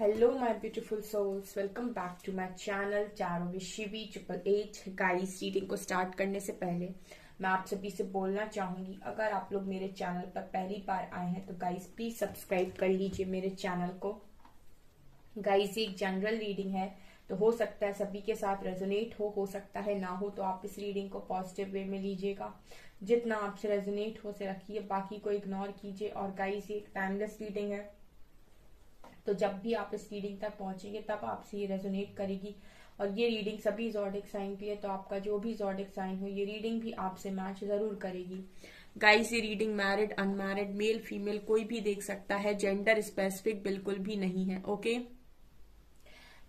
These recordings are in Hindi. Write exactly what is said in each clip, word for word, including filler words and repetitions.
Hello my beautiful souls, welcome back to my channel tarot with Shivi triple eight. Guys, reading को स्टार्ट करने से पहले मैं आप सभी से बोलना चाहूंगी, अगर आप लोग मेरे चैनल पर पहली बार आए हैं तो गाइस प्लीज सब्सक्राइब कर लीजिए मेरे चैनल को। गाइस, ये एक जनरल रीडिंग है तो हो सकता है सभी के साथ रेजोनेट हो, हो सकता है ना हो, तो आप इस रीडिंग को पॉजिटिव वे में लीजिएगा। जितना आपसे रेजोनेट हो से रखिए, बाकी को इग्नोर कीजिए। और गाइस, ये एक टाइमलेस रीडिंग है तो जब भी आप इस रीडिंग तक पहुंचेंगे तब आपसे ये रेजोनेट करेगी। और ये रीडिंग सभी ज़ोडिक साइन पे है तो आपका जो भी ज़ोडिक साइन हो ये रीडिंग भी आपसे मैच जरूर करेगी। गाइस, ये reading married unmarried male female कोई भी देख सकता है, जेंडर स्पेसिफिक बिल्कुल भी नहीं है। ओके,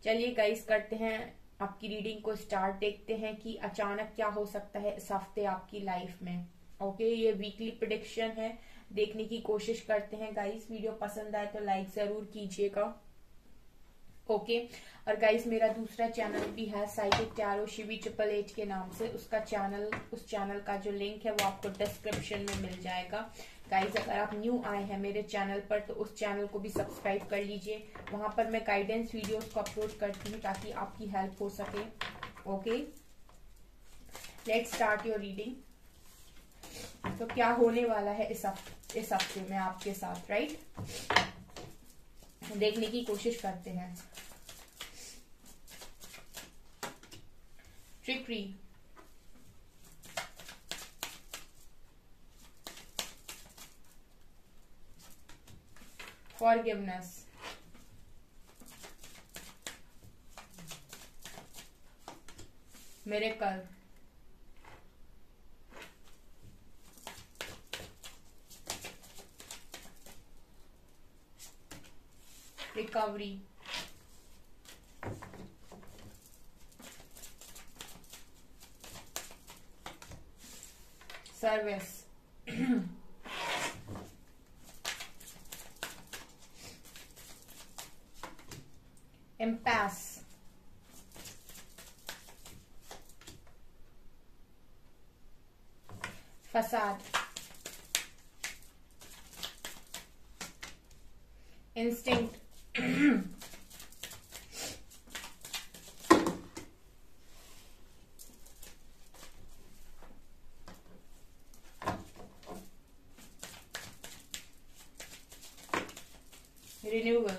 चलिए गाइस करते हैं आपकी रीडिंग को स्टार्ट। देखते हैं कि अचानक क्या हो सकता है इस हफ्ते आपकी लाइफ में। ओके, ये वीकली प्रेडिक्शन है, देखने की कोशिश करते हैं। गाइस, वीडियो पसंद आए तो लाइक जरूर कीजिएगा। ओके, और गाइस मेरा दूसरा चैनल भी है psychic tarot Shivi triple eight के नाम से, उसका चैनल उस चैनल का जो लिंक है वो आपको डिस्क्रिप्शन में मिल जाएगा। गाइस, अगर आप न्यू आए हैं मेरे चैनल पर तो उस चैनल को भी सब्सक्राइब कर लीजिए। वहां पर मैं गाइडेंस वीडियोस को अपलोड करती हूँ ताकि आपकी हेल्प हो सके। Okay, let's start your reading. तो क्या होने वाला है इस हफ्ते इस हफ्ते में आपके साथ, राइट? देखने की कोशिश करते हैं। Trickery, forgiveness, miracle, recovery, service, impasse, फसाद, instinct, renewal,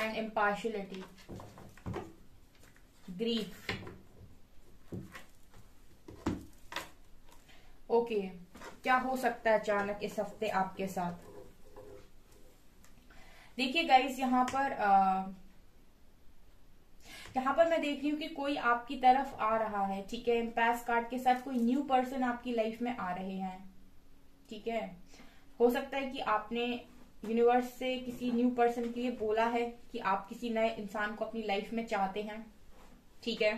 and impartiality, grief. Okay, क्या हो सकता है अचानक इस हफ्ते आपके साथ? देखिए गाइस, यहाँ पर आ, यहाँ पर मैं देख रही हूँ कि कोई आपकी तरफ आ रहा है, ठीक है? इम्पैस कार्ड के साथ कोई न्यू पर्सन आपकी लाइफ में आ रहे हैं, ठीक है? हो सकता है कि आपने यूनिवर्स से किसी न्यू पर्सन के लिए बोला है कि आप किसी नए इंसान को अपनी लाइफ में चाहते हैं, ठीक है?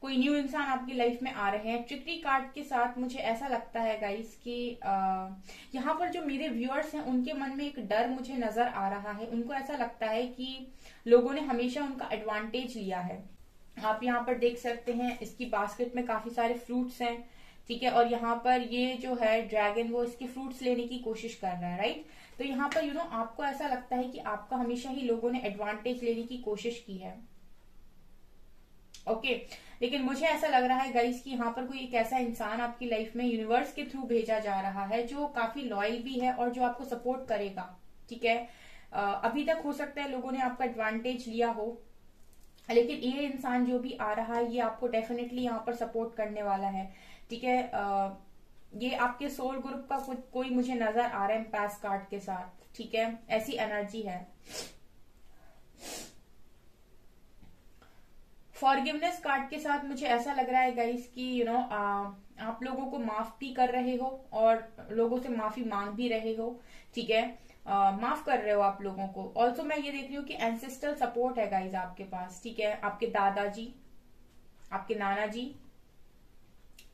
कोई न्यू इंसान आपकी लाइफ में आ रहे हैं। ट्रिकरी कार्ड के साथ मुझे ऐसा लगता है गाइस कि यहाँ पर जो मेरे व्यूअर्स हैं उनके मन में एक डर मुझे नजर आ रहा है। उनको ऐसा लगता है कि लोगों ने हमेशा उनका एडवांटेज लिया है। आप यहाँ पर देख सकते हैं इसकी बास्केट में काफी सारे फ्रूट्स हैं, ठीक है? और यहाँ पर ये जो है ड्रैगन वो इसके फ्रूट्स लेने की कोशिश कर रहा है, राइट? तो यहाँ पर यू नो आपको ऐसा लगता है कि आपका हमेशा ही लोगों ने एडवांटेज लेने की कोशिश की है। Okay okay. लेकिन मुझे ऐसा लग रहा है गाइस कि यहाँ पर कोई एक ऐसा इंसान आपकी लाइफ में यूनिवर्स के थ्रू भेजा जा रहा है जो काफी लॉयल भी है और जो आपको सपोर्ट करेगा, ठीक है? अभी तक हो सकता है लोगों ने आपका एडवांटेज लिया हो, लेकिन ये इंसान जो भी आ रहा है ये आपको डेफिनेटली यहाँ पर सपोर्ट करने वाला है, ठीक है? ये आपके सोल ग्रुप का को, कोई मुझे नजर आ रहा है पास कार्ड के साथ, ठीक है? ऐसी एनर्जी है। फॉरगिवनेस कार्ड के साथ मुझे ऐसा लग रहा है गाइस कि यू नो आप लोगों को माफ भी कर रहे हो और लोगों से माफी मांग भी रहे हो, ठीक है? माफ कर रहे हो आप लोगों को। ऑल्सो मैं ये देख रही हूँ कि एंसेस्ट्रल सपोर्ट है गाइस आपके पास, ठीक है? आपके दादाजी, आपके नाना जी,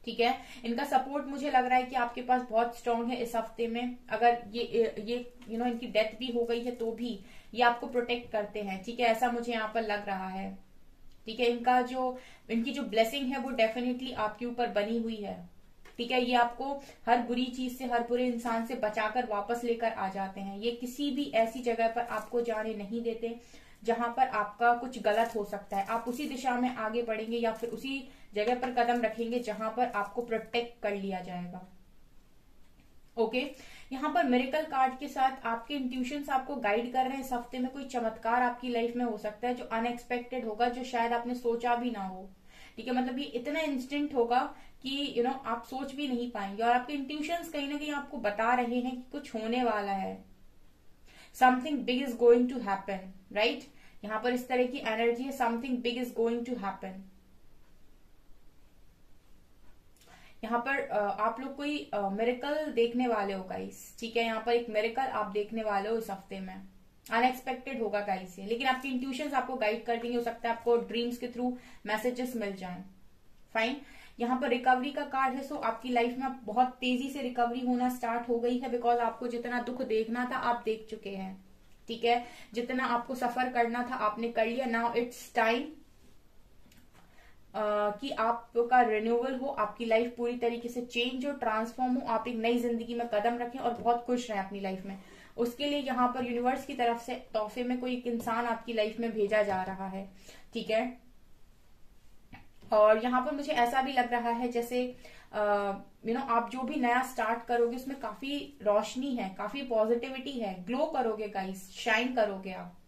ठीक है? इनका सपोर्ट मुझे लग रहा है कि आपके पास बहुत स्ट्रांग है इस हफ्ते में। अगर ये ये यू नो इनकी डेथ भी हो गई है तो भी ये आपको प्रोटेक्ट करते हैं, ठीक है? ऐसा मुझे यहाँ पर लग रहा है, ठीक है? इनका जो इनकी जो ब्लेसिंग है वो डेफिनेटली आपके ऊपर बनी हुई है। ठीक है, ये आपको हर बुरी चीज से, हर बुरे इंसान से बचाकर वापस लेकर आ जाते हैं। ये किसी भी ऐसी जगह पर आपको जाने नहीं देते जहां पर आपका कुछ गलत हो सकता है। आप उसी दिशा में आगे बढ़ेंगे या फिर उसी जगह पर कदम रखेंगे जहां पर आपको प्रोटेक्ट कर लिया जाएगा। Okay okay. यहाँ पर मिरेकल कार्ड के साथ आपके इंट्यूशंस आपको गाइड कर रहे हैं। इस हफ्ते में कोई चमत्कार आपकी लाइफ में हो सकता है जो अनएक्सपेक्टेड होगा, जो शायद आपने सोचा भी ना हो। ठीक है, मतलब ये इतना इंस्टेंट होगा कि यू नो आप सोच भी नहीं पाएंगे, और आपके इंट्यूशंस कहीं ना कहीं आपको बता रहे हैं कि कुछ होने वाला है, something big is going to happen. Right, यहाँ पर इस तरह की एनर्जी है, something big is going to happen. यहाँ पर आप लोग कोई मिरेकल देखने वाले हो गाइस। ठीक है, यहाँ पर एक मिरेकल आप देखने वाले हो इस हफ्ते में, अनएक्सपेक्टेड होगा गाइस ये, लेकिन आपके इंट्यूशंस आपको गाइड कर देंगे। हो सकता है आपको ड्रीम्स के थ्रू मैसेजेस मिल जाएं। फाइन, यहाँ पर रिकवरी का कार्ड है, सो आपकी लाइफ में बहुत तेजी से रिकवरी होना स्टार्ट हो गई है, बिकॉज आपको जितना दुख देखना था आप देख चुके हैं। ठीक है, जितना आपको सफर करना था आपने कर लिया। नाउ इट्स टाइम Uh, कि आपका रिन्यूअल हो, आपकी लाइफ पूरी तरीके से चेंज हो, ट्रांसफॉर्म हो, आप एक नई जिंदगी में कदम रखें और बहुत खुश रहें अपनी लाइफ में। उसके लिए यहाँ पर यूनिवर्स की तरफ से तोहफे में कोई एक इंसान आपकी लाइफ में भेजा जा रहा है। ठीक है, और यहाँ पर मुझे ऐसा भी लग रहा है जैसे यू नो आप जो भी नया स्टार्ट करोगे उसमें काफी रोशनी है, काफी पॉजिटिविटी है, ग्लो करोगे गाइस, शाइन करोगे आप।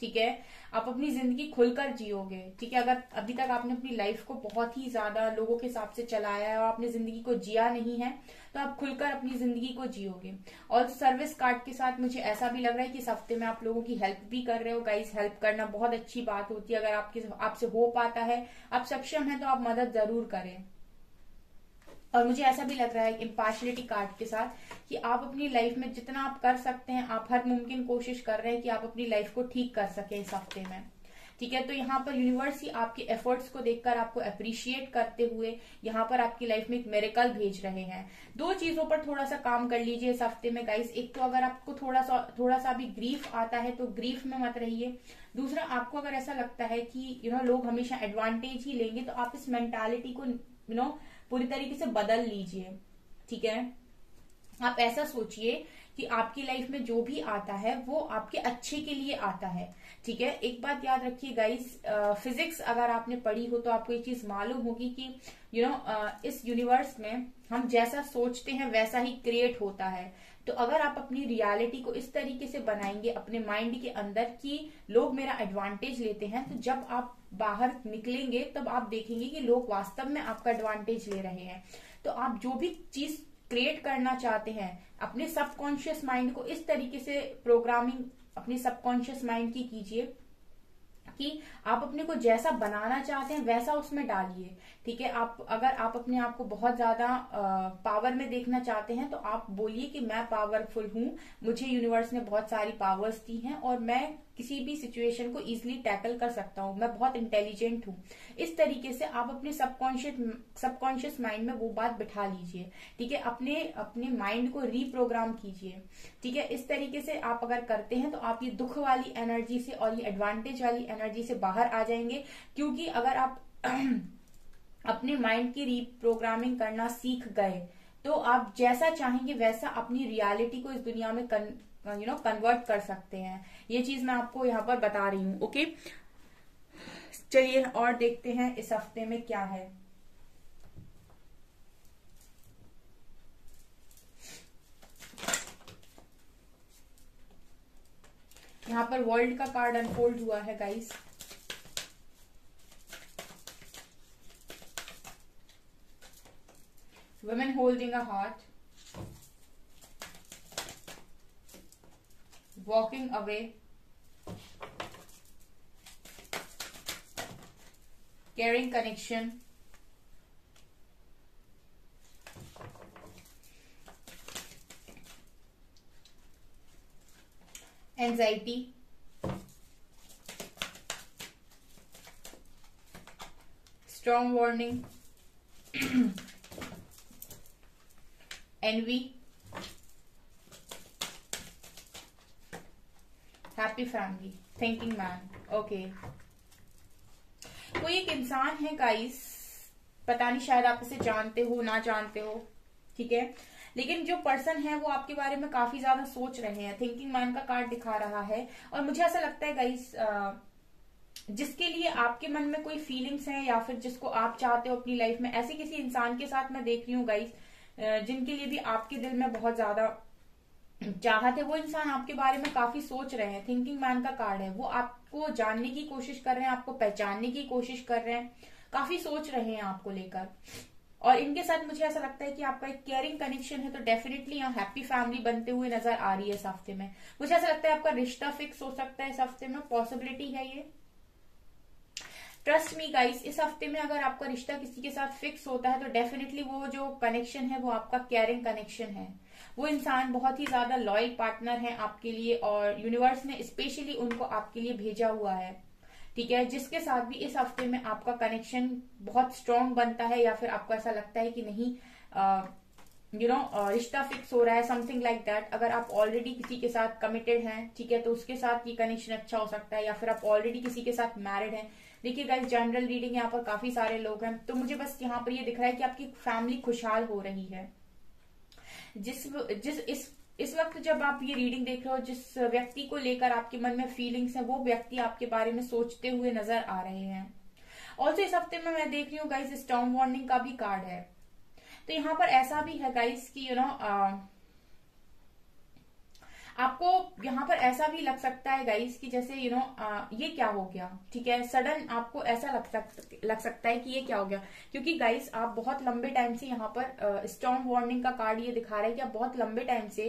ठीक है, आप अपनी जिंदगी खुलकर जियोगे। ठीक है, अगर अभी तक आपने अपनी लाइफ को बहुत ही ज्यादा लोगों के हिसाब से चलाया है और आपने जिंदगी को जिया नहीं है, तो आप खुलकर अपनी जिंदगी को जियोगे। और सर्विस कार्ड के साथ मुझे ऐसा भी लग रहा है कि इस हफ्ते में आप लोगों की हेल्प भी कर रहे हो गाइस। हेल्प करना बहुत अच्छी बात होती है, अगर आपके आपसे हो पाता है, आप सक्षम है, तो आप मदद जरूर करें। और मुझे ऐसा भी लग रहा है इम्पार्शियलिटी कार्ड के साथ कि आप अपनी लाइफ में जितना आप कर सकते हैं आप हर मुमकिन कोशिश कर रहे हैं कि आप अपनी लाइफ को ठीक कर सकें इस हफ्ते में। ठीक है, तो यहाँ पर यूनिवर्स ही आपके एफर्ट्स को देखकर आपको अप्रिशिएट करते हुए यहाँ पर आपकी लाइफ में एक मिरेकल भेज रहे हैं। दो चीजों पर थोड़ा सा काम कर लीजिए इस हफ्ते में गाइस। एक तो अगर आपको थोड़ा सा थोड़ा सा भी ग्रीफ आता है तो ग्रीफ में मत रहिए। दूसरा, आपको अगर ऐसा लगता है कि यू नो लोग हमेशा एडवांटेज ही लेंगे, तो आप इस मेंटालिटी को यू नो पूरी तरीके से बदल लीजिए। ठीक है, आप ऐसा सोचिए कि आपकी लाइफ में जो भी आता है वो आपके अच्छे के लिए आता है। ठीक है, एक बात याद रखिए गाइस, फिजिक्स अगर आपने पढ़ी हो तो आपको ये चीज मालूम होगी कि यू you नो know, इस यूनिवर्स में हम जैसा सोचते हैं वैसा ही क्रिएट होता है। तो अगर आप अपनी रियलिटी को इस तरीके से बनाएंगे अपने माइंड के अंदर कि लोग मेरा एडवांटेज लेते हैं, तो जब आप बाहर निकलेंगे तब आप देखेंगे कि लोग वास्तव में आपका एडवांटेज ले रहे हैं। तो आप जो भी चीज क्रिएट करना चाहते हैं अपने सबकॉन्शियस माइंड को इस तरीके से प्रोग्रामिंग अपने सबकॉन्शियस माइंड की कीजिए कि आप अपने को जैसा बनाना चाहते हैं वैसा उसमें डालिए। ठीक है, आप अगर आप अपने आप को बहुत ज्यादा पावर में देखना चाहते हैं तो आप बोलिए कि मैं पावरफुल हूं, मुझे यूनिवर्स ने बहुत सारी पावर्स दी हैं और मैं किसी भी सिचुएशन को इजीली टैकल कर सकता हूं, मैं बहुत इंटेलिजेंट हूं। इस तरीके से आप अपने सबकॉन्शियस सबकॉन्शियस माइंड में वो बात बिठा लीजिए। ठीक है, अपने अपने माइंड को रीप्रोग्राम कीजिए। ठीक है, इस तरीके से आप अगर करते हैं तो आप ये दुख वाली एनर्जी से और ये एडवांटेज वाली एनर्जी से बाहर आ जाएंगे। क्योंकि अगर आप अपने माइंड की रीप्रोग्रामिंग करना सीख गए तो आप जैसा चाहेंगे वैसा अपनी रियलिटी को इस दुनिया में कन, यू नो कन्वर्ट कर सकते हैं। ये चीज मैं आपको यहाँ पर बता रही हूँ। ओके, चलिए और देखते हैं इस हफ्ते में क्या है। यहाँ पर वर्ल्ड का कार्ड अनफोल्ड हुआ है guys. Women holding a heart, walking away, caring connection, anxiety, strong warning, envy, happy family, thinking man. Okay, कोई एक इंसान है गाइस पता नहीं शायद आप इसे जानते हो ना जानते हो, ठीक है, लेकिन जो पर्सन है वो आपके बारे में काफी ज्यादा सोच रहे हैं, थिंकिंग मैन का कार्ड दिखा रहा है। और मुझे ऐसा लगता है गाइस जिसके लिए आपके मन में कोई फीलिंग्स हैं या फिर जिसको आप चाहते हो अपनी लाइफ में, ऐसे किसी इंसान के साथ मैं देख रही हूँ गाइस जिनके लिए भी आपके दिल में बहुत ज्यादा चाहत है, वो इंसान आपके बारे में काफी सोच रहे हैं, थिंकिंग मैन का कार्ड है, वो आपको जानने की कोशिश कर रहे हैं, आपको पहचानने की कोशिश कर रहे हैं, काफी सोच रहे हैं आपको लेकर। और इनके साथ मुझे ऐसा लगता है कि आपका एक केयरिंग कनेक्शन है, तो डेफिनेटली यहाँ हैप्पी फैमिली बनते हुए नजर आ रही है इस हफ्ते में। मुझे ऐसा लगता है आपका रिश्ता फिक्स हो सकता है इस हफ्ते में, पॉसिबिलिटी है ये। ट्रस्ट मी गाइस, इस हफ्ते में अगर आपका रिश्ता किसी के साथ फिक्स होता है तो डेफिनेटली वो जो कनेक्शन है वो आपका केयरिंग कनेक्शन है, वो इंसान बहुत ही ज्यादा लॉयल पार्टनर है आपके लिए, और यूनिवर्स ने स्पेशली उनको आपके लिए भेजा हुआ है, ठीक है, जिसके साथ भी इस हफ्ते में आपका कनेक्शन बहुत स्ट्रांग बनता है, या फिर आपको ऐसा लगता है कि नहीं यू नो रिश्ता फिक्स हो रहा है, समथिंग लाइक दैट। अगर आप ऑलरेडी किसी के साथ कमिटेड हैं, ठीक है, तो उसके साथ ये कनेक्शन अच्छा हो सकता है, या फिर आप ऑलरेडी किसी के साथ मैरिड हैं। देखिए गाइस जनरल रीडिंग यहाँ पर काफी सारे लोग हैं, तो मुझे बस यहाँ पर ये यह दिख रहा है कि आपकी फैमिली खुशहाल हो रही है। जिस जिस इस इस वक्त जब आप ये रीडिंग देख रहे हो, जिस व्यक्ति को लेकर आपके मन में फीलिंग्स हैं, वो व्यक्ति आपके बारे में सोचते हुए नजर आ रहे हैं। ऑल्सो इस हफ्ते में मैं देख रही हूँ गाइस स्टॉर्म वार्निंग का भी कार्ड है, तो यहाँ पर ऐसा भी है गाइस कि यू नो आपको यहाँ पर ऐसा भी लग सकता है गाइस कि जैसे यू नो ये क्या हो गया, ठीक है, सडन आपको ऐसा लग सकता लग सकता है कि ये क्या हो गया, क्योंकि गाइस आप बहुत लंबे टाइम से यहाँ पर स्टॉर्म वार्निंग का कार्ड ये दिखा रहा है कि आप बहुत लंबे टाइम से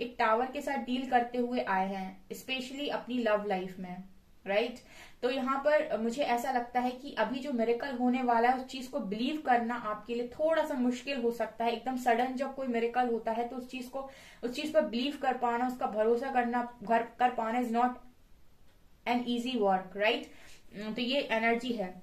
एक टावर के साथ डील करते हुए आए हैं, स्पेशली अपनी लव लाइफ में, राइट right? तो यहाँ पर मुझे ऐसा लगता है कि अभी जो मिरेकल होने वाला है उस चीज को बिलीव करना आपके लिए थोड़ा सा मुश्किल हो सकता है। एकदम सडन जब कोई मिरेकल होता है तो उस चीज को उस चीज पर बिलीव कर पाना, उसका भरोसा करना घर कर पाना is not an easy work, right. तो ये एनर्जी है।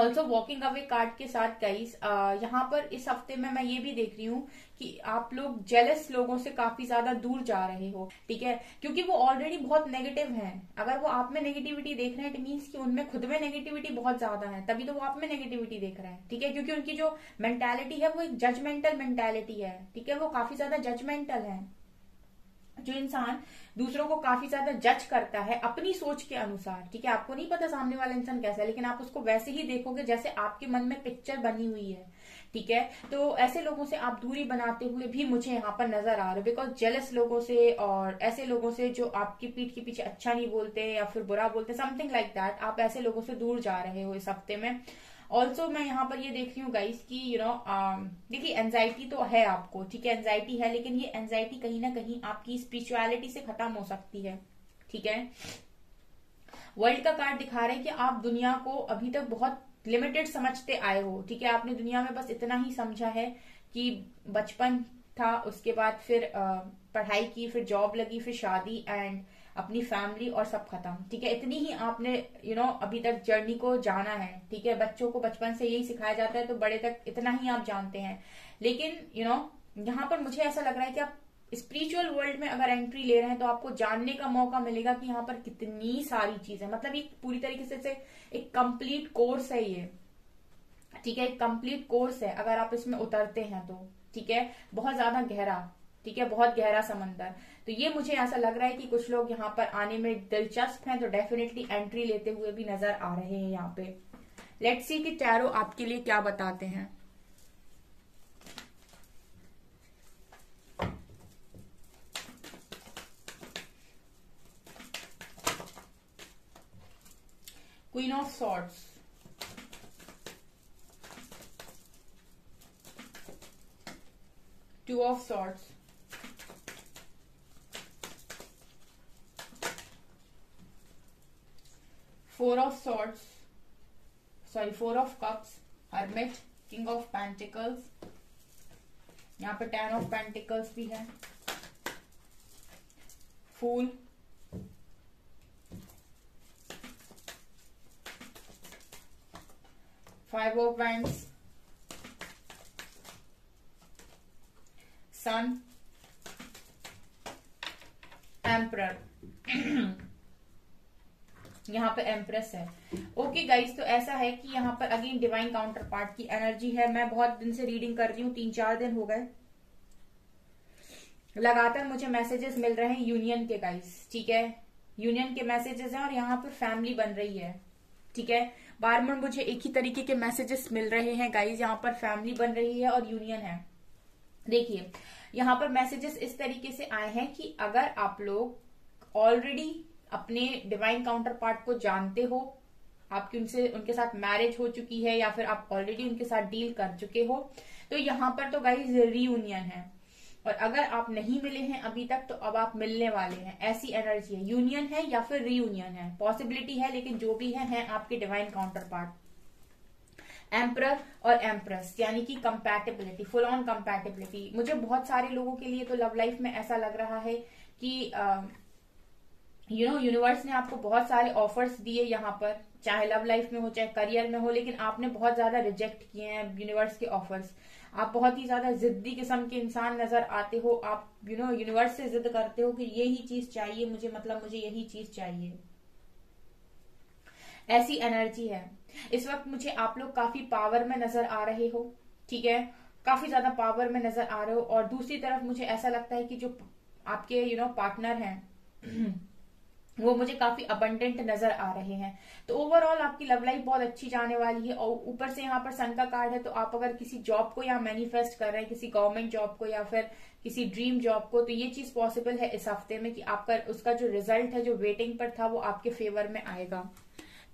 ऑल्सो वॉकिंग अवे कार्ड के साथ गाइस यहाँ पर इस हफ्ते में मैं ये भी देख रही हूँ कि आप लोग जेलस लोगों से काफी ज्यादा दूर जा रहे हो, ठीक है, क्योंकि वो ऑलरेडी बहुत नेगेटिव हैं। अगर वो आप में नेगेटिविटी देख रहे हैं इट मीन्स कि उनमें खुद में नेगेटिविटी बहुत ज्यादा है, तभी तो वो आप में नेगेटिविटी देख रहे हैं, ठीक है, क्योंकि उनकी जो मेंटालिटी है वो एक जजमेंटल मेंटालिटी है, ठीक है, वो काफी ज्यादा जजमेंटल है। जो इंसान दूसरों को काफी ज्यादा जज करता है अपनी सोच के अनुसार, ठीक है, आपको नहीं पता सामने वाला इंसान कैसा है, लेकिन आप उसको वैसे ही देखोगे जैसे आपके मन में पिक्चर बनी हुई है, ठीक है, तो ऐसे लोगों से आप दूरी बनाते हुए भी मुझे यहाँ पर नजर आ रहा है, बिकॉज जेलस लोगों से और ऐसे लोगों से जो आपकी पीठ के पीछे अच्छा नहीं बोलते या फिर बुरा बोलते, समथिंग लाइक दैट, आप ऐसे लोगों से दूर जा रहे हो इस हफ्ते में। ऑल्सो मैं यहाँ पर ये देख रही हूँ गाइस कि यू नो देखिए एंजाइटी तो है आपको, ठीक है, एंजाइटी है, लेकिन ये एंजाइटी कहीं ना कहीं आपकी स्पिरिचुअलिटी से खत्म हो सकती है, ठीक है। वर्ल्ड का कार्ड दिखा रहे हैं कि आप दुनिया को अभी तक बहुत लिमिटेड समझते आए हो, ठीक है, आपने दुनिया में बस इतना ही समझा है कि बचपन था, उसके बाद फिर पढ़ाई की, फिर जॉब लगी, फिर शादी एंड अपनी फैमिली और सब खत्म, ठीक है, इतनी ही आपने यू नो अभी तक जर्नी को जाना है, ठीक है, बच्चों को बचपन से यही सिखाया जाता है तो बड़े तक इतना ही आप जानते हैं। लेकिन यू नो यहाँ पर मुझे ऐसा लग रहा है कि आप स्पिरिचुअल वर्ल्ड में अगर एंट्री ले रहे हैं तो आपको जानने का मौका मिलेगा कि यहाँ पर कितनी सारी चीजें, मतलब एक पूरी तरीके से, से एक कंप्लीट कोर्स है ये, ठीक है, एक कंप्लीट कोर्स है अगर आप इसमें उतरते हैं तो, ठीक है, बहुत ज्यादा गहरा, ठीक है, बहुत गहरा समंदर। तो ये मुझे ऐसा लग रहा है कि कुछ लोग यहाँ पर आने में दिलचस्प हैं, तो डेफिनेटली एंट्री लेते हुए भी नजर आ रहे हैं यहाँ पे। लेट्स सी कि टैरो आपके लिए क्या बताते हैं। Queen of swords, two of swords, Four of Swords, sorry Four of Cups, Hermit, King of Pentacles, यहाँ पे Ten of Pentacles भी है, Fool, Five of Wands, Sun, Emperor। यहाँ पर एम्प्रेस है। ओके गाइस, तो ऐसा है कि यहाँ पर अगेन डिवाइन काउंटर पार्ट की एनर्जी है। मैं बहुत दिन से रीडिंग कर रही हूँ, तीन चार दिन हो गए, लगातार मुझे मैसेजेस मिल रहे हैं यूनियन के गाइस, ठीक है, यूनियन के मैसेजेस हैं और यहाँ पर फैमिली बन रही है, ठीक है। बार बार मुझे एक ही तरीके के मैसेजेस मिल रहे हैं गाइस, यहाँ पर फैमिली बन रही है और यूनियन है। देखिए यहाँ पर मैसेजेस इस तरीके से आए हैं कि अगर आप लोग ऑलरेडी अपने डिवाइन काउंटर पार्ट को जानते हो, आपकी उनसे उनके साथ मैरिज हो चुकी है या फिर आप ऑलरेडी उनके साथ डील कर चुके हो, तो यहाँ पर तो गाइज रीयूनियन है। और अगर आप नहीं मिले हैं अभी तक तो अब आप मिलने वाले हैं, ऐसी एनर्जी है। यूनियन है या फिर रीयूनियन है, पॉसिबिलिटी है, लेकिन जो भी है, है आपके डिवाइन काउंटर पार्ट, एम्परर और एम्प्रेस, यानी कि कंपैटिबिलिटी, फुल ऑन कंपैटिबिलिटी। मुझे बहुत सारे लोगों के लिए तो लव लाइफ में ऐसा लग रहा है कि यू नो यूनिवर्स ने आपको बहुत सारे ऑफर्स दिए यहाँ पर, चाहे लव लाइफ में हो चाहे करियर में हो, लेकिन आपने बहुत ज्यादा रिजेक्ट किए हैं यूनिवर्स के ऑफर्स। आप बहुत ही ज्यादा जिद्दी किस्म के इंसान नजर आते हो, आप यू नो यूनिवर्स से जिद करते हो कि यही चीज चाहिए मुझे, मतलब मुझे यही चीज चाहिए, ऐसी एनर्जी है। इस वक्त मुझे आप लोग काफी पावर में नजर आ रहे हो, ठीक है, काफी ज्यादा पावर में नजर आ रहे हो। और दूसरी तरफ मुझे ऐसा लगता है कि जो आपके यू नो पार्टनर हैं वो मुझे काफी अबंडेंट नजर आ रहे हैं। तो ओवरऑल आपकी लव लाइफ बहुत अच्छी जाने वाली है। और ऊपर से यहाँ पर सन का कार्ड है, तो आप अगर किसी जॉब को यहाँ मैनिफेस्ट कर रहे हैं, किसी गवर्नमेंट जॉब को या फिर किसी ड्रीम जॉब को, तो ये चीज पॉसिबल है इस हफ्ते में कि आपका उसका जो रिजल्ट है जो वेटिंग पर था वो आपके फेवर में आएगा,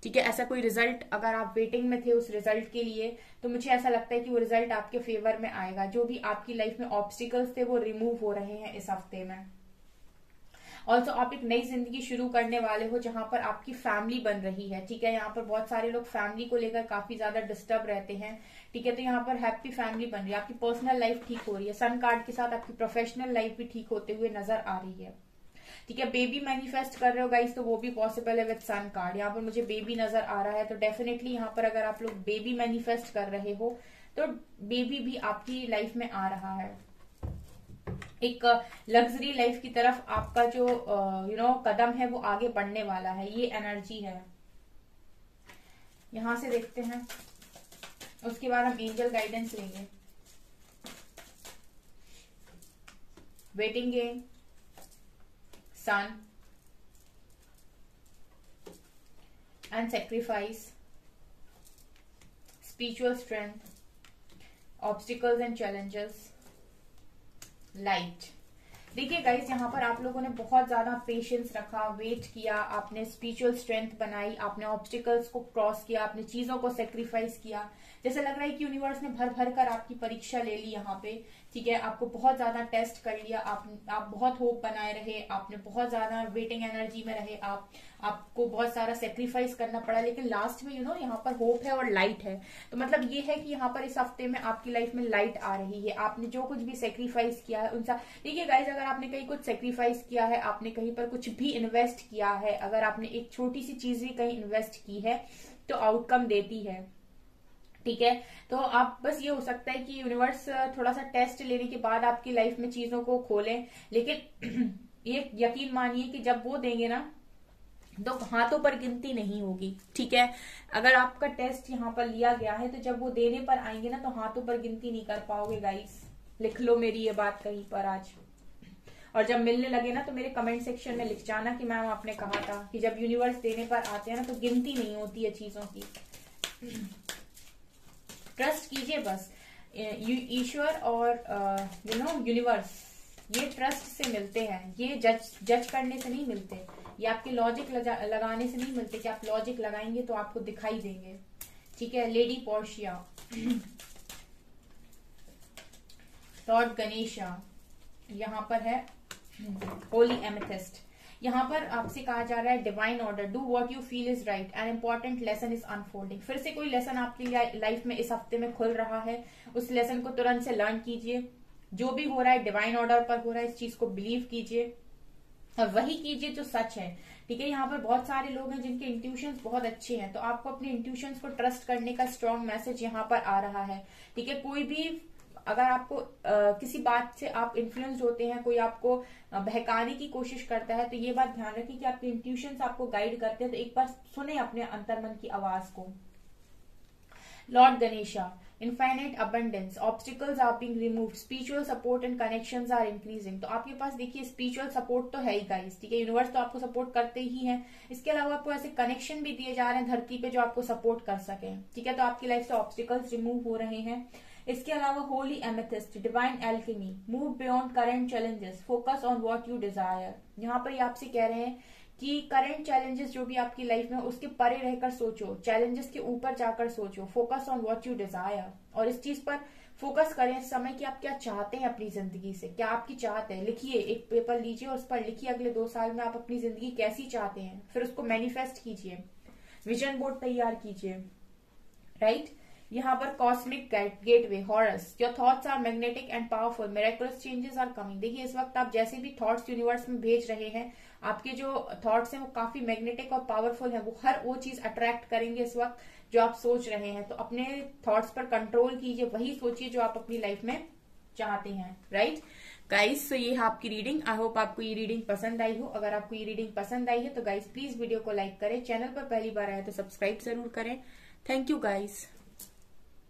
ठीक है। ऐसा कोई रिजल्ट, अगर आप वेटिंग में थे उस रिजल्ट के लिए, तो मुझे ऐसा लगता है कि वो रिजल्ट आपके फेवर में आएगा। जो भी आपकी लाइफ में ऑब्स्टिकल्स थे वो रिमूव हो रहे हैं इस हफ्ते में। ऑल्सो आप एक नई जिंदगी शुरू करने वाले हो जहां पर आपकी फैमिली बन रही है, ठीक है। यहाँ पर बहुत सारे लोग फैमिली को लेकर काफी ज्यादा डिस्टर्ब रहते हैं, ठीक है, तो यहाँ पर हैप्पी फैमिली बन रही है, आपकी पर्सनल लाइफ ठीक हो रही है, सन कार्ड के साथ आपकी प्रोफेशनल लाइफ भी ठीक होते हुए नजर आ रही है, ठीक है। बेबी मैनिफेस्ट कर रहे हो गाइस, तो वो भी पॉसिबल है विद सन कार्ड। यहाँ पर मुझे बेबी नजर आ रहा है, तो डेफिनेटली यहाँ पर अगर आप लोग बेबी मैनिफेस्ट कर रहे हो तो बेबी भी आपकी लाइफ में आ रहा है। एक लग्जरी लाइफ की तरफ आपका जो यू नो कदम है वो आगे बढ़ने वाला है, ये एनर्जी है। यहां से देखते हैं, उसके बाद हम एंजल गाइडेंस लेंगे। Waiting game, sun and sacrifice, spiritual strength, obstacles and challenges, light. देखिए गाइज यहाँ पर आप लोगों ने बहुत ज्यादा पेशेंस रखा, वेट किया, आपने स्पिरिचुअल स्ट्रेंथ बनाई, आपने ऑब्स्टिकल्स को क्रॉस किया, आपने चीजों को सेक्रीफाइस किया। जैसे लग रहा है कि यूनिवर्स ने भर भर कर आपकी परीक्षा ले ली यहाँ पे, ठीक है। आपको बहुत ज्यादा टेस्ट कर लिया, आप आप बहुत होप बनाए रहे, आपने बहुत ज्यादा वेटिंग एनर्जी में रहे, आप आपको बहुत सारा सेक्रीफाइस करना पड़ा, लेकिन लास्ट में यू नो यहाँ पर होप है और लाइट है। तो मतलब ये है कि यहाँ पर इस हफ्ते में आपकी लाइफ में लाइट आ रही है। आपने जो कुछ भी सेक्रीफाइस किया है उनका, देखिए गाइज अगर आपने कहीं कुछ सेक्रीफाइस किया है, आपने कहीं पर कुछ भी इन्वेस्ट किया है, अगर आपने एक छोटी सी चीज भी कहीं इन्वेस्ट की है तो आउटकम देती है, ठीक है। तो आप बस ये हो सकता है कि यूनिवर्स थोड़ा सा टेस्ट लेने के बाद आपकी लाइफ में चीजों को खोलें, लेकिन ये यकीन मानिए कि जब वो देंगे ना तो हाथों पर गिनती नहीं होगी, ठीक है। अगर आपका टेस्ट यहाँ पर लिया गया है तो जब वो देने पर आएंगे ना तो हाथों पर गिनती नहीं कर पाओगे गाइस। लिख लो मेरी ये बात कहीं पर आज, और जब मिलने लगे ना तो मेरे कमेंट सेक्शन में लिख जाना कि मैम आपने कहा था कि जब यूनिवर्स देने पर आते हैं ना तो गिनती नहीं होती है चीजों की। ट्रस्ट कीजिए बस ईश्वर और यू नो यूनिवर्स, ये ट्रस्ट से मिलते हैं, ये जज जज करने से नहीं मिलते, ये आपके लॉजिक लगाने से नहीं मिलते कि आप लॉजिक लगाएंगे तो आपको दिखाई देंगे, ठीक है। लेडी पोर्शिया, लॉर्ड गणेशा, यहाँ पर है होली एमेथिस्ट। यहाँ पर आपसे कहा जा रहा है divine order, do what you feel is right, an important lesson is unfolding. फिर से कोई लेसन आपकी लाइफ में इस हफ्ते में खुल रहा है, उस लेसन को तुरंत से लर्न कीजिए। जो भी हो रहा है डिवाइन ऑर्डर पर हो रहा है, इस चीज को बिलीव कीजिए और वही कीजिए जो सच है, ठीक है। यहाँ पर बहुत सारे लोग हैं जिनके इंट्यूशंस बहुत अच्छे हैं, तो आपको अपने इंट्यूशंस को ट्रस्ट करने का स्ट्रॉन्ग मैसेज यहाँ पर आ रहा है, ठीक है। कोई भी अगर आपको आ, किसी बात से आप इन्फ्लुएंस होते हैं, कोई आपको बहकाने की कोशिश करता है, तो ये बात ध्यान रखिए कि आपके इंट्यूशंस आपको गाइड करते हैं। तो एक बार सुने अपने अंतर्मन की आवाज को। Lord Ganesha, infinite abundance, obstacles are being removed, spiritual support and connections are increasing. तो आपके पास देखिए स्पिरिचुअल सपोर्ट तो है ही गाइस, ठीक है, यूनिवर्स तो आपको सपोर्ट करते ही है, इसके अलावा आपको ऐसे कनेक्शन भी दिए जा रहे हैं धरती पे जो आपको सपोर्ट कर सके, ठीक है। तो आपकी लाइफ से ऑब्स्टिकल्स रिमूव हो रहे हैं। इसके अलावा holy amethyst, divine alchemy, move beyond current challenges, focus on what you desire. यहाँ पर ये आपसे कह रहे हैं कि करंट चैलेंजेस जो भी आपकी लाइफ में उसके परे रहकर सोचो, चैलेंजेस के ऊपर जाकर सोचो, focus on what you desire, और इस चीज पर फोकस करें इस समय कि आप क्या चाहते हैं अपनी जिंदगी से, क्या आपकी चाहत है। लिखिए, एक पेपर लीजिए और उस पर लिखिए अगले दो साल में आप अपनी जिंदगी कैसी चाहते हैं, फिर उसको मैनिफेस्ट कीजिए, विजन बोर्ड तैयार कीजिए, राइट। यहाँ पर cosmic gateway Horus, your thoughts are magnetic and powerful, miraculous changes are coming. देखिए इस वक्त आप जैसे भी थॉट्स यूनिवर्स में भेज रहे हैं, आपके जो थॉट्स हैं वो काफी मैग्नेटिक और पावरफुल हैं, वो हर वो चीज अट्रैक्ट करेंगे इस वक्त जो आप सोच रहे हैं। तो अपने थॉट्स पर कंट्रोल कीजिए, वही सोचिए जो आप अपनी लाइफ में चाहते हैं, राइट गाइस। सो ये है आपकी रीडिंग। आई होप आपको ये रीडिंग पसंद आई हो। अगर आपको ये रीडिंग पसंद आई है तो गाइस प्लीज वीडियो को लाइक करें, चैनल पर पहली बार आए तो सब्सक्राइब जरूर करें। Thank you guys.